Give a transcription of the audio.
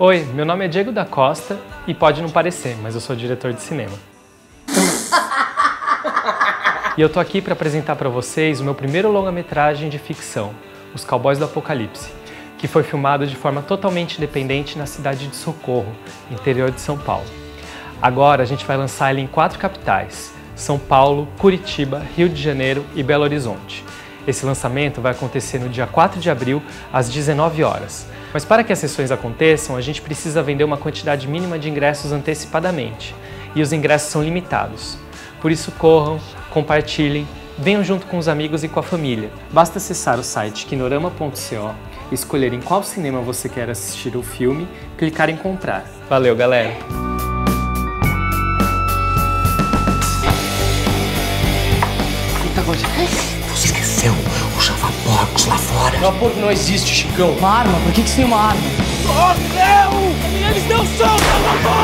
Oi, meu nome é Diego da Costa e pode não parecer, mas eu sou diretor de cinema. E eu tô aqui para apresentar para vocês o meu primeiro longa-metragem de ficção, Os Caubóis do Apocalipse, que foi filmado de forma totalmente independente na cidade de Socorro, interior de São Paulo. Agora a gente vai lançar ele em 4 capitais: São Paulo, Curitiba, Rio de Janeiro e Belo Horizonte. Esse lançamento vai acontecer no dia 4 de abril, às 19 horas. Mas para que as sessões aconteçam, a gente precisa vender uma quantidade mínima de ingressos antecipadamente. E os ingressos são limitados. Por isso corram, compartilhem, venham junto com os amigos e com a família. Basta acessar o site kinorama.co, escolher em qual cinema você quer assistir o filme, clicar em comprar. Valeu, galera! Você esqueceu o chavaporcos lá fora. Chavaporcos não existe, Chicão. Uma arma? Por que você tem uma arma? Oh, meu! Eles não são chavaporcos!